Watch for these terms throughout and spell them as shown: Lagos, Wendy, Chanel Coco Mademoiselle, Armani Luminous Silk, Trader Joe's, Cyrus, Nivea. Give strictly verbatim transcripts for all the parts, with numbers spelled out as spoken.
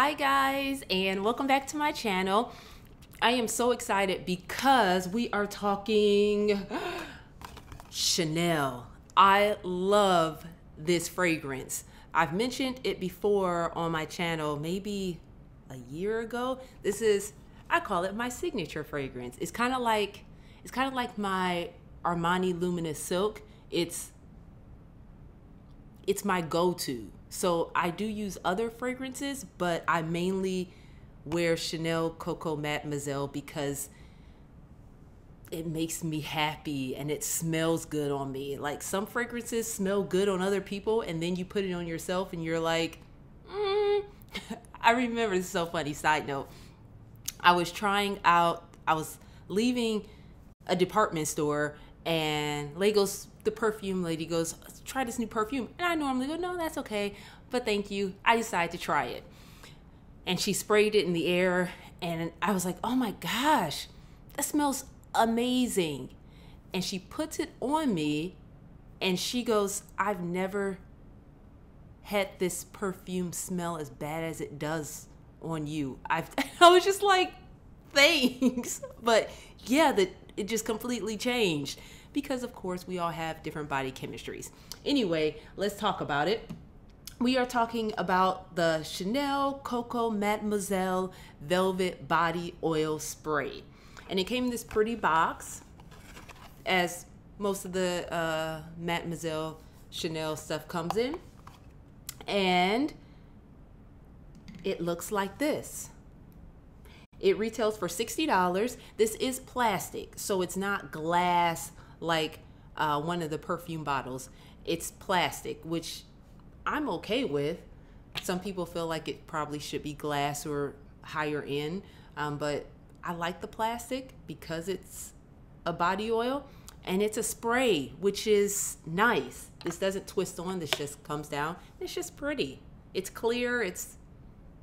Hi guys, and welcome back to my channel. I am so excited because we are talking Chanel. I love this fragrance. I've mentioned it before on my channel, maybe a year ago. This is, I call it my signature fragrance. It's kind of like, it's kind of like my Armani Luminous Silk. It's, it's my go-to. So I do use other fragrances, but I mainly wear Chanel Coco Mademoiselle because it makes me happy and it smells good on me. Like, some fragrances smell good on other people, and then you put it on yourself and you're like, mm. I remember, this is so funny, side note. I was trying out, I was leaving a department store, and Lagos, the perfume lady, goes, try this new perfume. And I normally go, no, that's okay, but thank you. I decided to try it. And she sprayed it in the air, and I was like, oh my gosh, that smells amazing. And she puts it on me, and she goes, I've never had this perfume smell as bad as it does on you. I've, I was just like, thanks. But yeah, the, it just completely changed. Because of course we all have different body chemistries. Anyway, let's talk about it. We are talking about the Chanel Coco Mademoiselle Velvet Body Oil Spray. And it came in this pretty box, as most of the uh, Mademoiselle Chanel stuff comes in. And it looks like this. It retails for sixty dollars. This is plastic, so it's not glass like uh, one of the perfume bottles. It's plastic, which I'm okay with. Some people feel like it probably should be glass or higher end, um, but I like the plastic because it's a body oil and it's a spray, which is nice. This doesn't twist on, this just comes down. It's just pretty. It's clear, it's,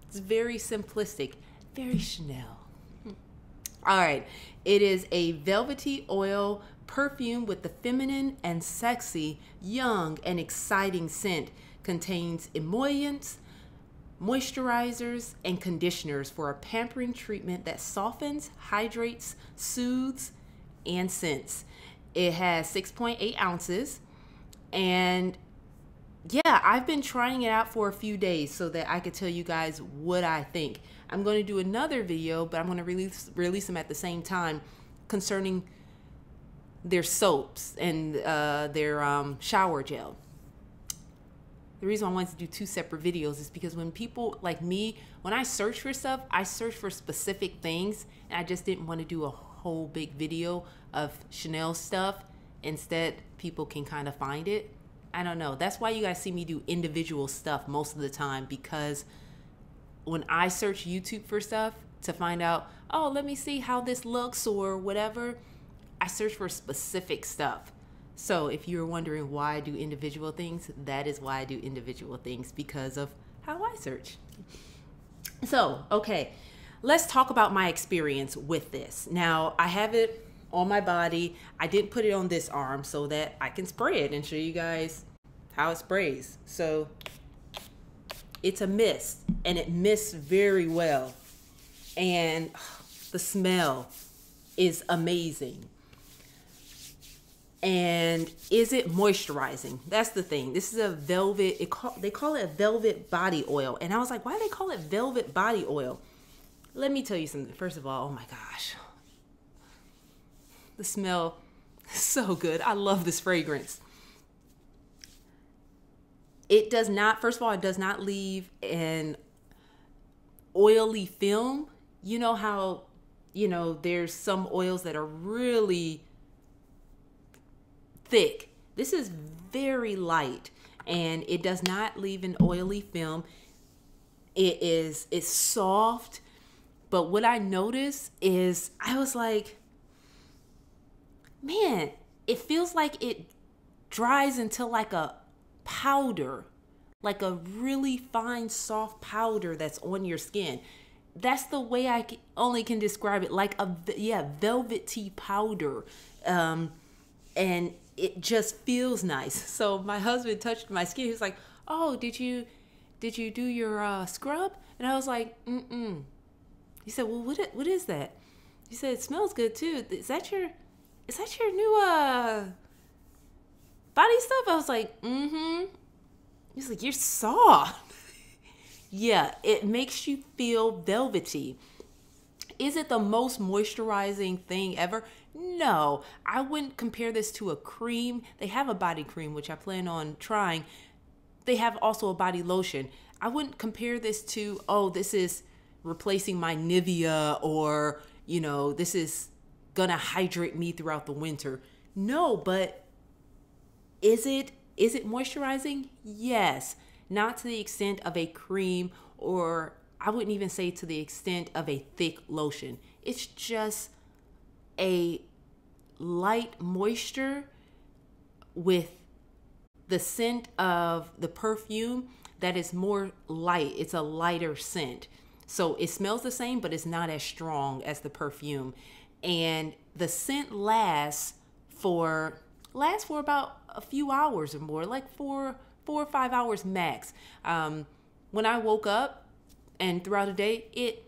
it's very simplistic, very Chanel. All right, it is a velvety oil perfume with the feminine and sexy, young and exciting scent. Contains emollients, moisturizers, and conditioners for a pampering treatment that softens, hydrates, soothes, and scents. It has six point eight ounces, and yeah, I've been trying it out for a few days so that I could tell you guys what I think. I'm going to do another video, but I'm going to release release them at the same time, concerning their soaps and uh, their um, shower gel. The reason I wanted to do two separate videos is because when people like me, when I search for stuff, I search for specific things, and I just didn't want to do a whole big video of Chanel stuff. Instead, people can kind of find it. I don't know. That's why you guys see me do individual stuff most of the time, because when I search YouTube for stuff to find out, oh, let me see how this looks or whatever, I search for specific stuff. So if you're wondering why I do individual things, that is why I do individual things, because of how I search. So, okay, let's talk about my experience with this. Now, I have it on my body. I didn't put it on this arm so that I can spray it and show you guys how it sprays. So it's a mist, and it mists very well. And oh, the smell is amazing. And is it moisturizing? That's the thing. This is a velvet, it call, they call it velvet body oil. And I was like, why do they call it velvet body oil? Let me tell you something. First of all, oh my gosh, the smell is so good. I love this fragrance. It does not, first of all, it does not leave an oily film. You know how, you know, there's some oils that are really thick. This is very light, and it does not leave an oily film. It is, it's soft. But what I noticed is I was like, man, it feels like it dries into like a powder, like a really fine, soft powder that's on your skin. That's the way I can, only can describe it, like a, yeah, velvety powder. Um, and it just feels nice. So my husband touched my skin. He was like, oh, did you did you do your uh, scrub? And I was like, mm-mm. He said, well, what, what is that? He said, it smells good too. Is that your, is that your new uh, body stuff? I was like, mm-hmm. He's like, you're soft. Yeah, it makes you feel velvety. Is it the most moisturizing thing ever? No, I wouldn't compare this to a cream. They have a body cream, which I plan on trying. They have also a body lotion. I wouldn't compare this to, oh, this is replacing my Nivea, or, you know, this is gonna hydrate me throughout the winter. No, but is it, is it moisturizing? Yes, not to the extent of a cream, or I wouldn't even say to the extent of a thick lotion. It's just a light moisture with the scent of the perfume that is more light. It's a lighter scent. So it smells the same, but it's not as strong as the perfume. And the scent lasts for, lasts for about a few hours or more, like four, four or five hours max. Um, when I woke up and throughout the day, it,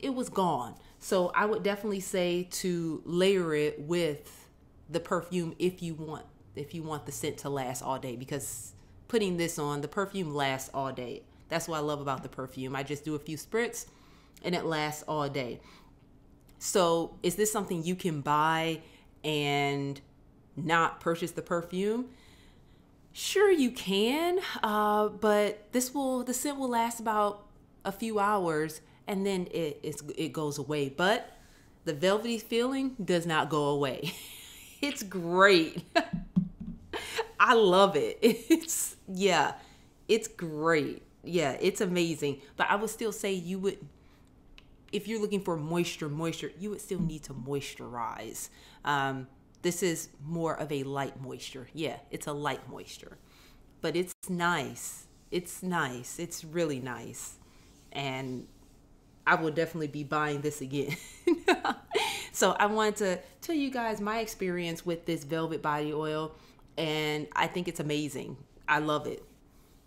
it was gone. So I would definitely say to layer it with the perfume if you want, if you want the scent to last all day, because putting this on, the perfume lasts all day. That's what I love about the perfume. I just do a few spritz and it lasts all day. So is this something you can buy and not purchase the perfume? Sure you can, uh, but this will, the scent will last about a few hours and then it, it's, it goes away. But the velvety feeling does not go away. It's great. I love it. It's, yeah, it's great. Yeah, it's amazing. But I would still say you would, if you're looking for moisture, moisture, you would still need to moisturize. Um, this is more of a light moisture. Yeah, it's a light moisture, but it's nice. It's nice. It's really nice. And I will definitely be buying this again. So I wanted to tell you guys my experience with this velvet body oil, and I think it's amazing. I love it.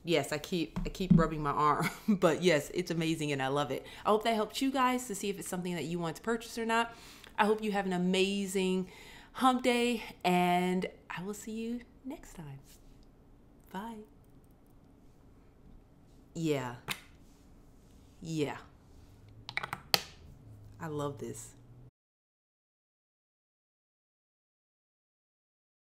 Yes, I keep I keep rubbing my arm, but yes, it's amazing and I love it. I hope that helped you guys to see if it's something that you want to purchase or not. I hope you have an amazing hump day, and I will see you next time. Bye. Yeah. Yeah. I love this.